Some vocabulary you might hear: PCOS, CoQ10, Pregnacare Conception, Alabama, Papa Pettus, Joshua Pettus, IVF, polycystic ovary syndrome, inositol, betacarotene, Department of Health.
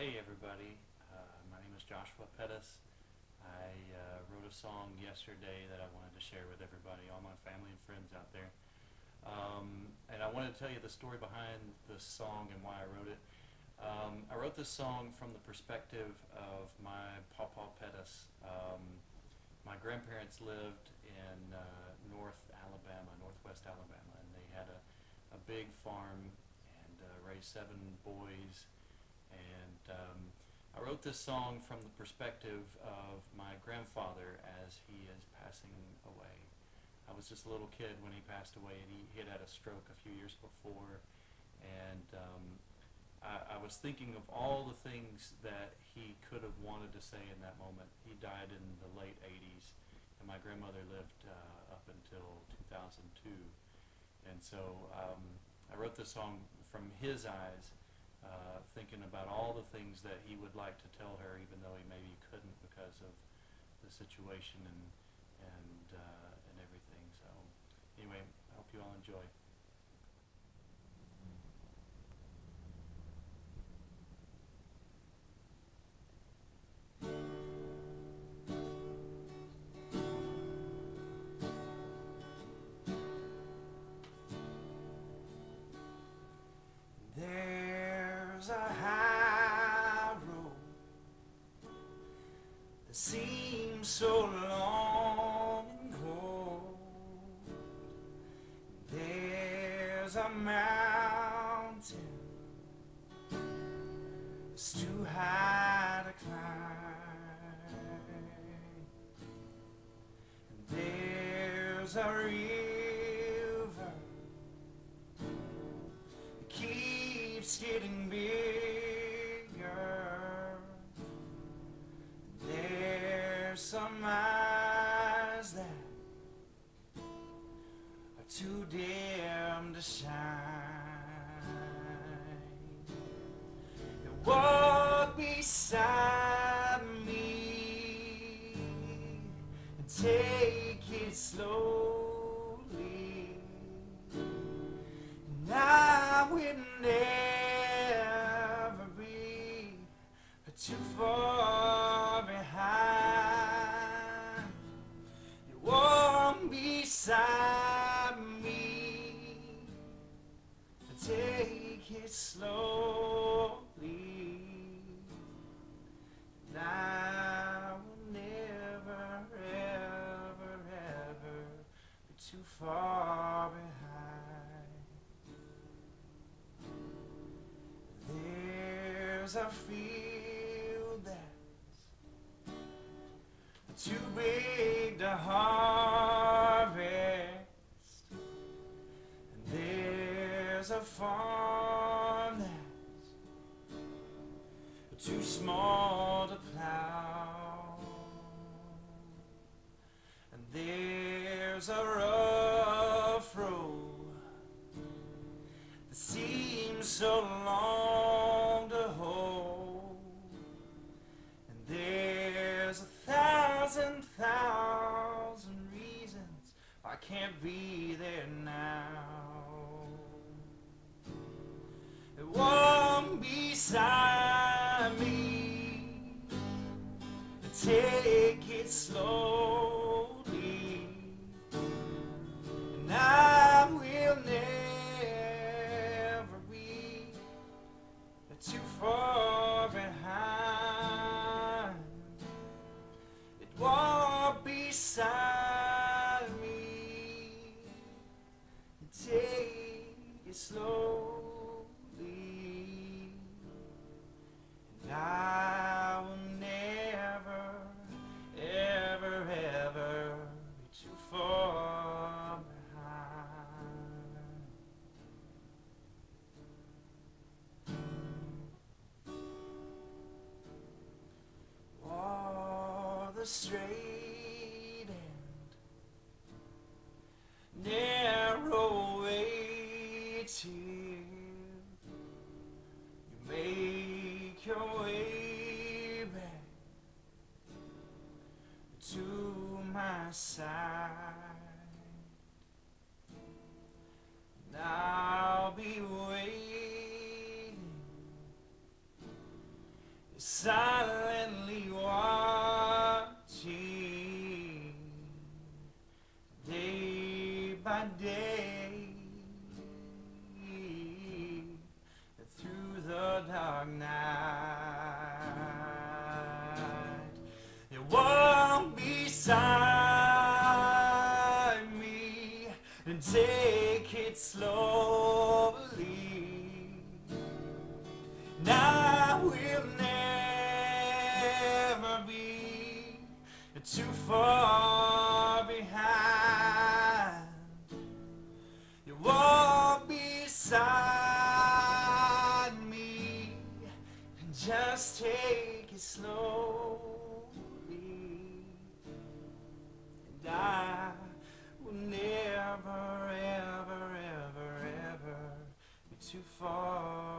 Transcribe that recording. Hey everybody, my name is Joshua Pettus. I wrote a song yesterday that I wanted to share with everybody, all my family and friends out there. And I wanted to tell you the story behind this song and why I wrote it. I wrote this song from the perspective of my Papa Pettus. My grandparents lived in northwest Alabama, and they had a big farm and raised 7 boys. And I wrote this song from the perspective of my grandfather as he is passing away. I was just a little kid when he passed away, and he had had a stroke a few years before. And I was thinking of all the things that he could have wanted to say in that moment. He died in the late 80s, and my grandmother lived up until 2002. And so I wrote this song from his eyes, thinking about all the things that he would like to tell her, even though he maybe couldn't because of the situation and everything. So anyway, I hope you all enjoy. A high road that seems so long and cold. There's a mountain that's too high to climb. And there's a river that keeps getting bigger. There's some eyes that are too dim to shine. And walk beside me and take it slowly, and I will never too far behind. You walk beside me and take it slowly, and I will never, ever, ever be too far behind. There's a fear that's too big to harvest, and there's a farm that's too small to plow, and there's a rough road that seems so long to hold, and there's a thousand reasons I can't be there now. It won't be beside me and take it slowly, and I will never be too far behind. Walk beside me and take it slowly, and I will never, ever, ever be too far behind. The straight and narrow way till you make your way back to my side, and I'll be waiting silently watching day by day through the dark night. You walk beside me and take it slowly. Now we'll never be too far behind. You walk beside me and just take it slowly. And I will never, ever, ever, ever be too far